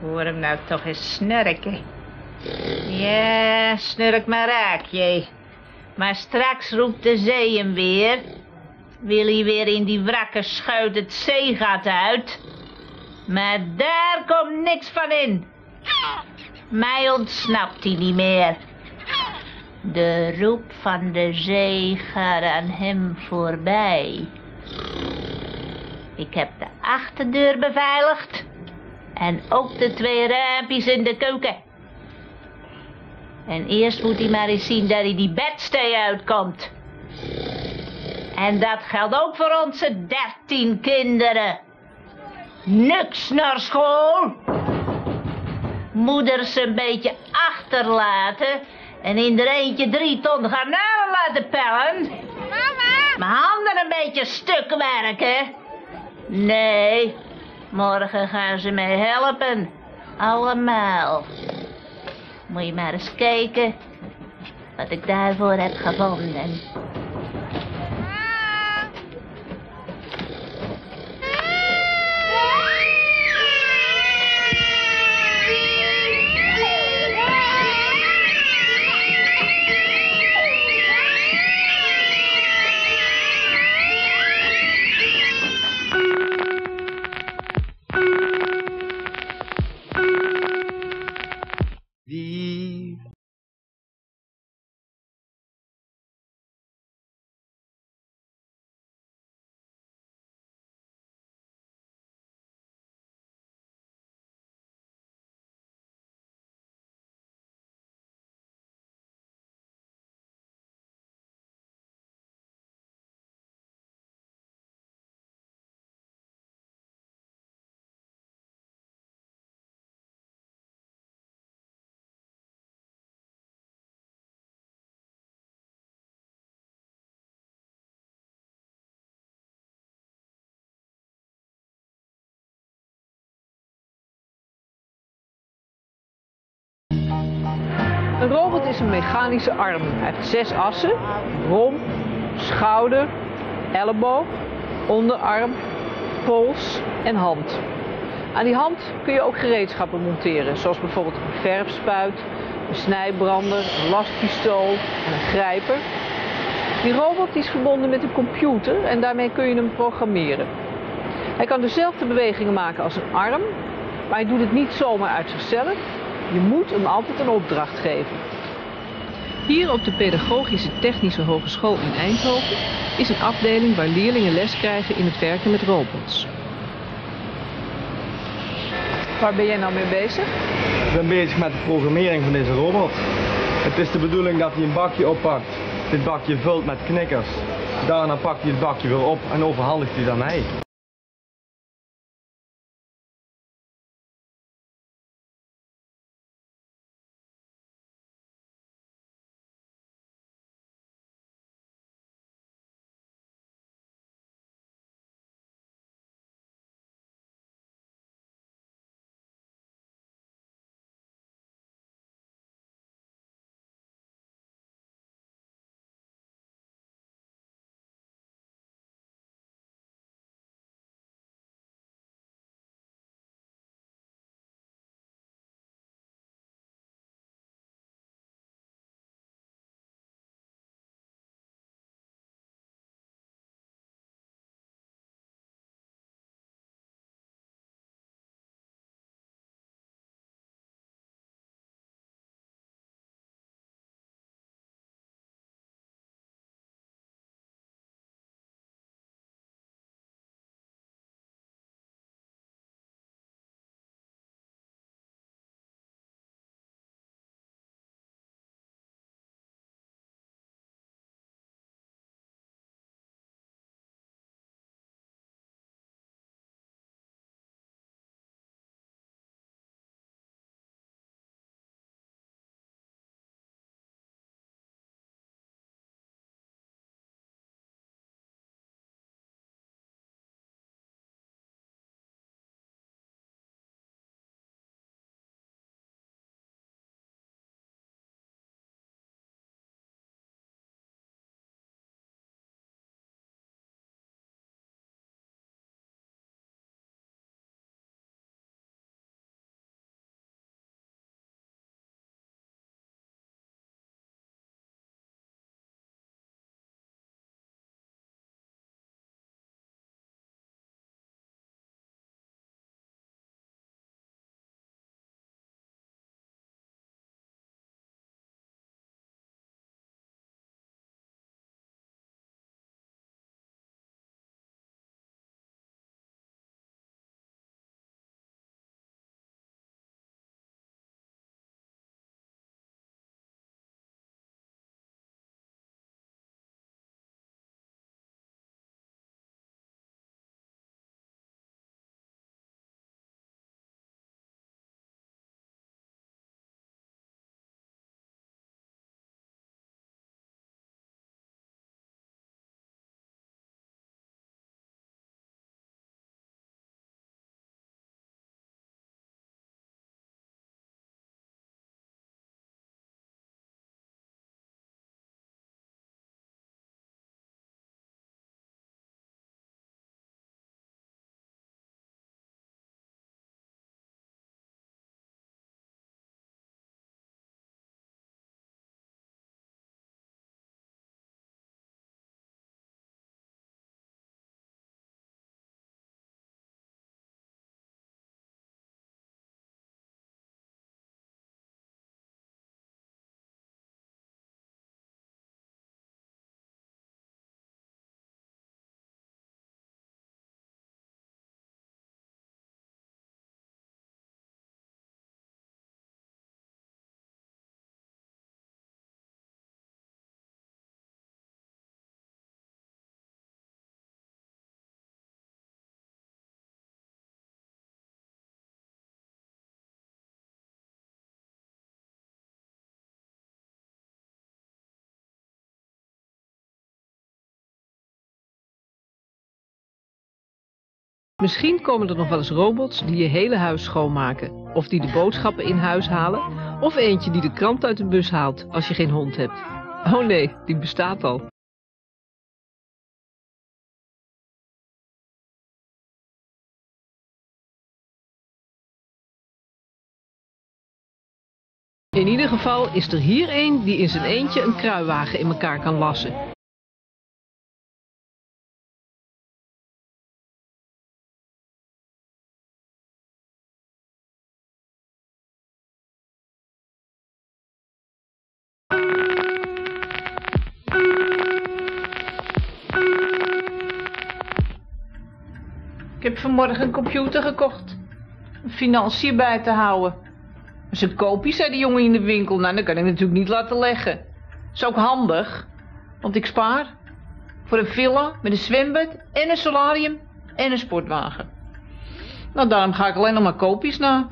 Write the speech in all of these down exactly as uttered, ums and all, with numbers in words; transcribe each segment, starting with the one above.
Hoor hem nou toch eens snurken. Ja, snurk maar raak jij. Maar straks roept de zee hem weer. Wil hij weer in die wrakken schuit het zeegat uit. Maar daar komt niks van in. Mij ontsnapt hij niet meer. De roep van de zee gaat aan hem voorbij. Ik heb de achterdeur beveiligd. En ook de twee raampjes in de keuken. En eerst moet hij maar eens zien dat hij die bedstee uitkomt. En dat geldt ook voor onze dertien kinderen. Niks naar school. Moeders een beetje achterlaten. En in er eentje drie ton garnalen laten pellen. Mama. Mijn handen een beetje stuk werken. Nee. Morgen gaan ze mij helpen. Allemaal. Moet je maar eens kijken wat ik daarvoor heb gevonden. Een robot is een mechanische arm. Hij heeft zes assen: romp, schouder, elleboog, onderarm, pols en hand. Aan die hand kun je ook gereedschappen monteren, zoals bijvoorbeeld een verfspuit, een snijbrander, een lastpistool en een grijper. Die robot is verbonden met een computer en daarmee kun je hem programmeren. Hij kan dezelfde bewegingen maken als een arm, maar hij doet het niet zomaar uit zichzelf. Je moet hem altijd een opdracht geven. Hier op de Pedagogische Technische Hogeschool in Eindhoven is een afdeling waar leerlingen les krijgen in het werken met robots. Waar ben jij nou mee bezig? Ik ben bezig met de programmering van deze robot. Het is de bedoeling dat hij een bakje oppakt. Dit bakje vult met knikkers. Daarna pakt hij het bakje weer op en overhandigt hij het aan mij. Misschien komen er nog wel eens robots die je hele huis schoonmaken. Of die de boodschappen in huis halen. Of eentje die de krant uit de bus haalt als je geen hond hebt. Oh nee, die bestaat al. In ieder geval is er hier één die in zijn eentje een kruiwagen in elkaar kan lassen. Ik heb vanmorgen een computer gekocht. Een financier bij te houden. Dat is een koopje, zei de jongen in de winkel. Nou, dat kan ik natuurlijk niet laten leggen. Dat is ook handig, want ik spaar voor een villa met een zwembad en een solarium en een sportwagen. Nou, daarom ga ik alleen nog maar koopjes na.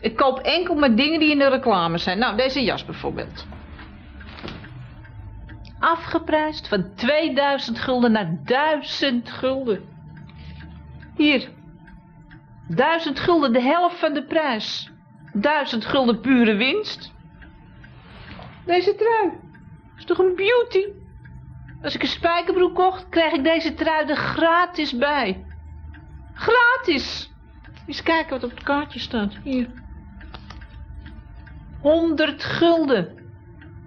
Ik koop enkel maar dingen die in de reclame zijn. Nou, deze jas bijvoorbeeld. Afgeprijsd van tweeduizend gulden naar duizend gulden. Hier, duizend gulden, de helft van de prijs. Duizend gulden pure winst. Deze trui is toch een beauty? Als ik een spijkerbroek kocht, krijg ik deze trui er gratis bij. Gratis! Eens kijken wat op het kaartje staat. Hier. honderd gulden.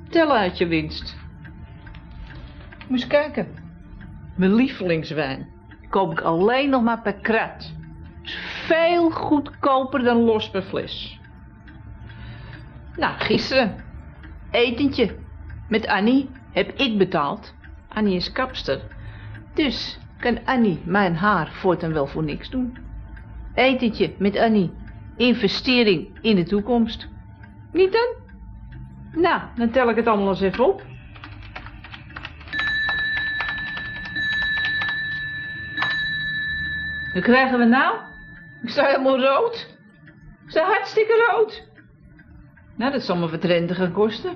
Tel uit je winst. Moet eens kijken. Mijn lievelingswijn. Die koop ik alleen nog maar per krat. Is veel goedkoper dan los per fles. Nou, gisteren, etentje met Annie heb ik betaald. Annie is kapster. Dus kan Annie mijn haar voortaan wel voor niks doen. Etentje met Annie. Investering in de toekomst. Niet dan? Nou, dan tel ik het allemaal eens even op. Wat krijgen we nou? Ik sta helemaal rood. Ik sta hartstikke rood. Nou, dat zal me wat rente gaan kosten.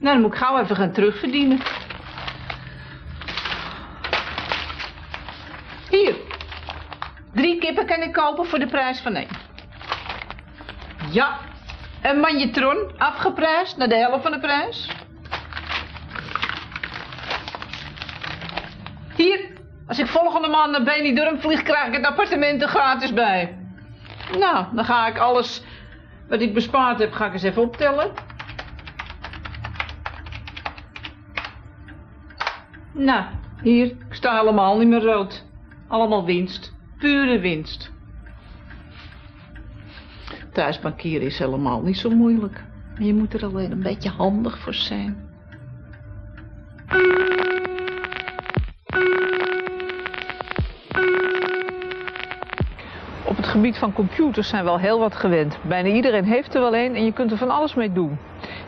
Nou, dan moet ik gauw even gaan terugverdienen. Hier. Drie kippen kan ik kopen voor de prijs van één. Ja. Een manjetron, afgeprijsd naar de helft van de prijs. Hier. Als ik volgende maand naar Benidorm vlieg, krijg ik het appartement er gratis bij. Nou, dan ga ik alles wat ik bespaard heb, ga ik eens even optellen. Nou, hier, ik sta helemaal niet meer rood. Allemaal winst. Pure winst. Thuis bankieren is helemaal niet zo moeilijk. Maar je moet er alleen een beetje handig voor zijn. Op het gebied van computers zijn we al heel wat gewend. Bijna iedereen heeft er wel een en je kunt er van alles mee doen.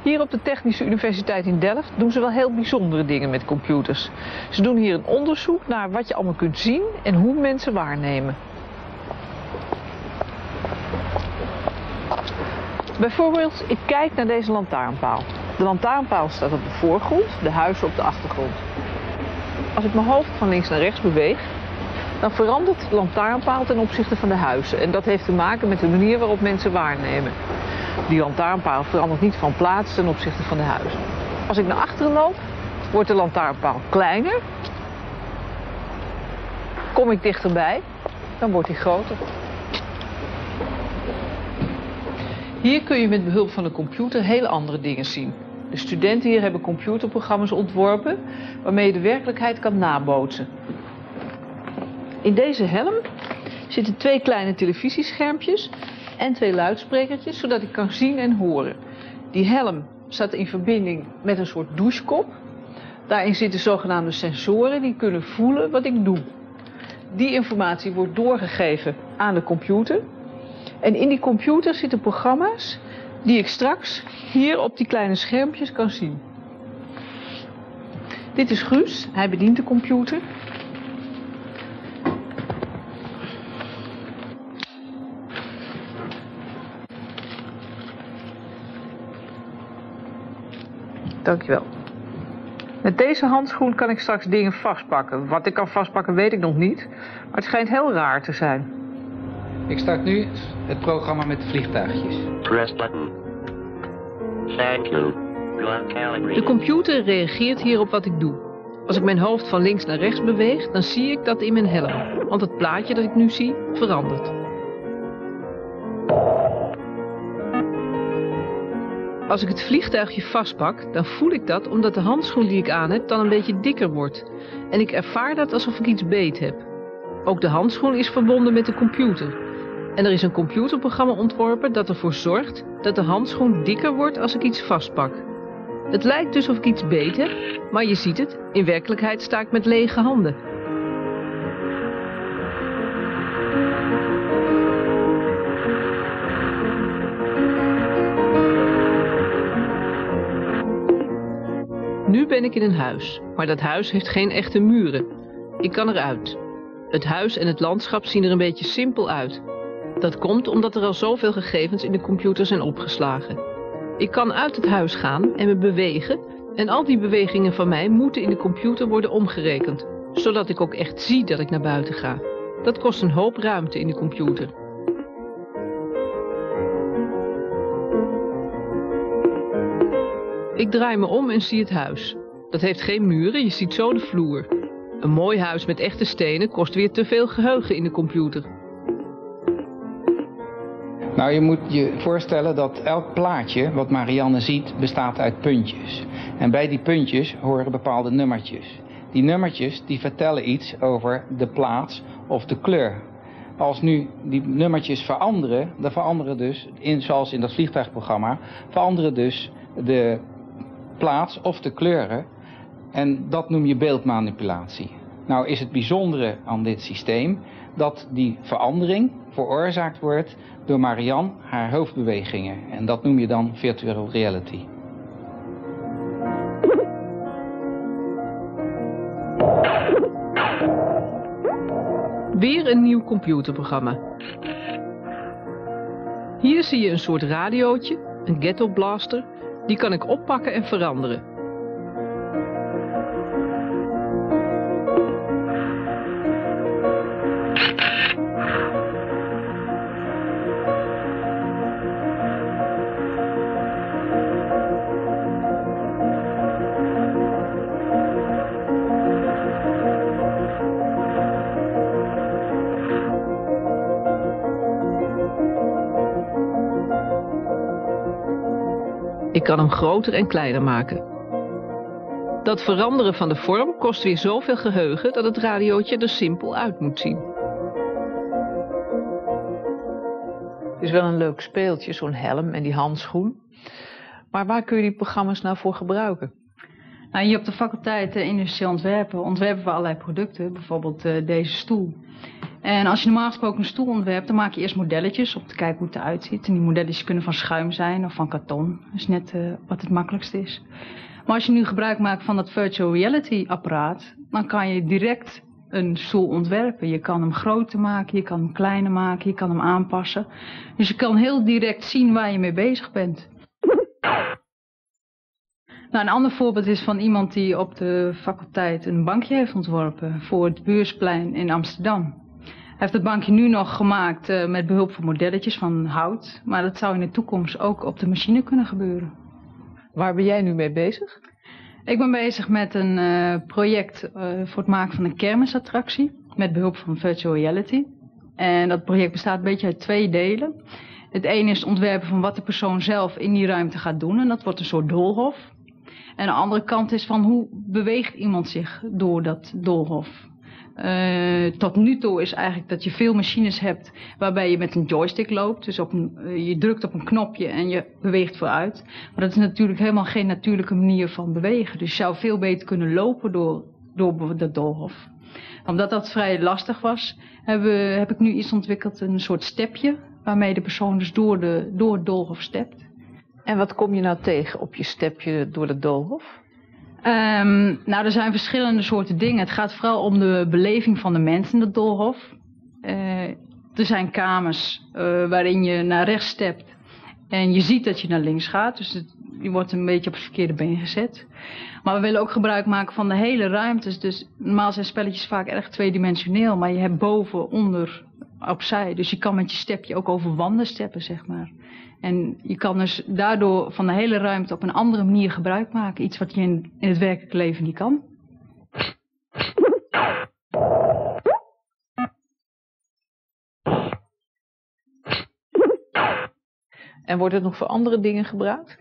Hier op de Technische Universiteit in Delft doen ze wel heel bijzondere dingen met computers. Ze doen hier een onderzoek naar wat je allemaal kunt zien en hoe mensen waarnemen. Bijvoorbeeld, ik kijk naar deze lantaarnpaal. De lantaarnpaal staat op de voorgrond, de huizen op de achtergrond. Als ik mijn hoofd van links naar rechts beweeg, dan verandert de lantaarnpaal ten opzichte van de huizen. En dat heeft te maken met de manier waarop mensen waarnemen. Die lantaarnpaal verandert niet van plaats ten opzichte van de huizen. Als ik naar achteren loop, wordt de lantaarnpaal kleiner. Kom ik dichterbij, dan wordt hij groter. Hier kun je met behulp van een computer heel andere dingen zien. De studenten hier hebben computerprogramma's ontworpen waarmee je de werkelijkheid kan nabootsen. In deze helm zitten twee kleine televisieschermpjes en twee luidsprekertjes, zodat ik kan zien en horen. Die helm staat in verbinding met een soort douchekop. Daarin zitten zogenaamde sensoren die kunnen voelen wat ik doe. Die informatie wordt doorgegeven aan de computer. En in die computer zitten programma's die ik straks hier op die kleine schermpjes kan zien. Dit is Guus, hij bedient de computer. Dankjewel. Met deze handschoen kan ik straks dingen vastpakken. Wat ik kan vastpakken weet ik nog niet, maar het schijnt heel raar te zijn. Ik start nu het programma met de vliegtuigjes. Press button. Thank you. De computer reageert hier op wat ik doe. Als ik mijn hoofd van links naar rechts beweeg, dan zie ik dat in mijn helm. Want het plaatje dat ik nu zie, verandert. Als ik het vliegtuigje vastpak, dan voel ik dat omdat de handschoen die ik aan heb dan een beetje dikker wordt. En ik ervaar dat alsof ik iets beet heb. Ook de handschoen is verbonden met de computer. En er is een computerprogramma ontworpen dat ervoor zorgt dat de handschoen dikker wordt als ik iets vastpak. Het lijkt dus of ik iets beet heb, maar je ziet het, in werkelijkheid sta ik met lege handen. Nu ben ik in een huis, maar dat huis heeft geen echte muren. Ik kan eruit. Het huis en het landschap zien er een beetje simpel uit. Dat komt omdat er al zoveel gegevens in de computer zijn opgeslagen. Ik kan uit het huis gaan en me bewegen en al die bewegingen van mij moeten in de computer worden omgerekend, zodat ik ook echt zie dat ik naar buiten ga. Dat kost een hoop ruimte in de computer. Ik draai me om en zie het huis. Dat heeft geen muren, je ziet zo de vloer. Een mooi huis met echte stenen kost weer te veel geheugen in de computer. Nou, je moet je voorstellen dat elk plaatje wat Marianne ziet bestaat uit puntjes. En bij die puntjes horen bepaalde nummertjes. Die nummertjes die vertellen iets over de plaats of de kleur. Als nu die nummertjes veranderen, dan veranderen dus, in, zoals in dat vliegtuigprogramma, veranderen dus de plaats of de kleuren. En dat noem je beeldmanipulatie. Nou is het bijzondere aan dit systeem dat die verandering veroorzaakt wordt door Marianne haar hoofdbewegingen. En dat noem je dan virtual reality. Weer een nieuw computerprogramma. Hier zie je een soort radiootje, een ghetto blaster. Die kan ik oppakken en veranderen. Ik kan hem groter en kleiner maken. Dat veranderen van de vorm kost weer zoveel geheugen dat het radiootje er simpel uit moet zien. Het is wel een leuk speeltje, zo'n helm en die handschoen. Maar waar kun je die programma's nou voor gebruiken? Nou, hier op de faculteit uh, industrieel ontwerpen ontwerpen we allerlei producten, bijvoorbeeld uh, deze stoel. En als je normaal gesproken een stoel ontwerpt, dan maak je eerst modelletjes om te kijken hoe het eruit ziet. En die modelletjes kunnen van schuim zijn of van karton. Dat is net uh, wat het makkelijkste is. Maar als je nu gebruik maakt van dat virtual reality apparaat, dan kan je direct een stoel ontwerpen. Je kan hem groter maken, je kan hem kleiner maken, je kan hem aanpassen. Dus je kan heel direct zien waar je mee bezig bent. Nou, een ander voorbeeld is van iemand die op de faculteit een bankje heeft ontworpen voor het Beursplein in Amsterdam. Hij heeft het bankje nu nog gemaakt uh, met behulp van modelletjes van hout. Maar dat zou in de toekomst ook op de machine kunnen gebeuren. Waar ben jij nu mee bezig? Ik ben bezig met een uh, project uh, voor het maken van een kermisattractie. Met behulp van virtual reality. En dat project bestaat een beetje uit twee delen. Het ene is het ontwerpen van wat de persoon zelf in die ruimte gaat doen. En dat wordt een soort doolhof. En de andere kant is van hoe beweegt iemand zich door dat doolhof. Uh, tot nu toe is eigenlijk dat je veel machines hebt waarbij je met een joystick loopt. Dus op een, uh, je drukt op een knopje en je beweegt vooruit. Maar dat is natuurlijk helemaal geen natuurlijke manier van bewegen. Dus je zou veel beter kunnen lopen door, door dat doolhof. Omdat dat vrij lastig was, heb, uh, heb ik nu iets ontwikkeld, een soort stepje. Waarmee de persoon dus door, de, door het doolhof stept. En wat kom je nou tegen op je stepje door het doolhof? Um, nou, er zijn verschillende soorten dingen. Het gaat vooral om de beleving van de mensen in het doolhof. Uh, er zijn kamers uh, waarin je naar rechts stept en je ziet dat je naar links gaat. Dus het, je wordt een beetje op het verkeerde been gezet. Maar we willen ook gebruik maken van de hele ruimtes. Dus normaal zijn spelletjes vaak erg tweedimensioneel, maar je hebt boven, onder, opzij. Dus je kan met je stepje ook over wanden steppen, zeg maar. En je kan dus daardoor van de hele ruimte op een andere manier gebruik maken. Iets wat je in, in het werkelijk leven niet kan. En wordt het nog voor andere dingen gebruikt?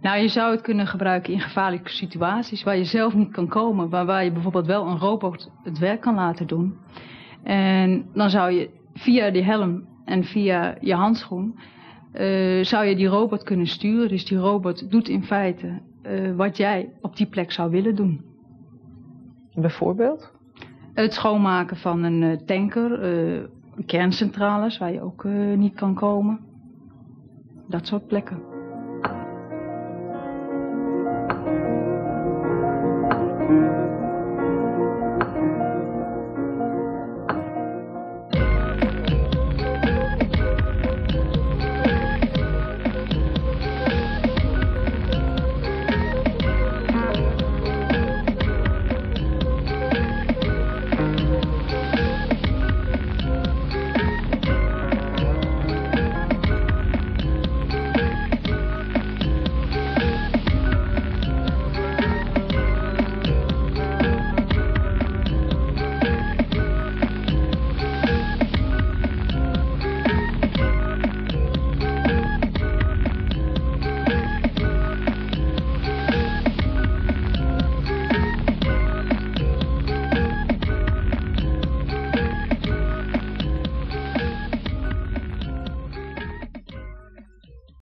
Nou, je zou het kunnen gebruiken in gevaarlijke situaties waar je zelf niet kan komen. Maar waar je bijvoorbeeld wel een robot het werk kan laten doen. En dan zou je via die helm en via je handschoen, uh, zou je die robot kunnen sturen. Dus die robot doet in feite uh, wat jij op die plek zou willen doen. Bijvoorbeeld? Het schoonmaken van een tanker, uh, kerncentrales waar je ook uh, niet kan komen. Dat soort plekken.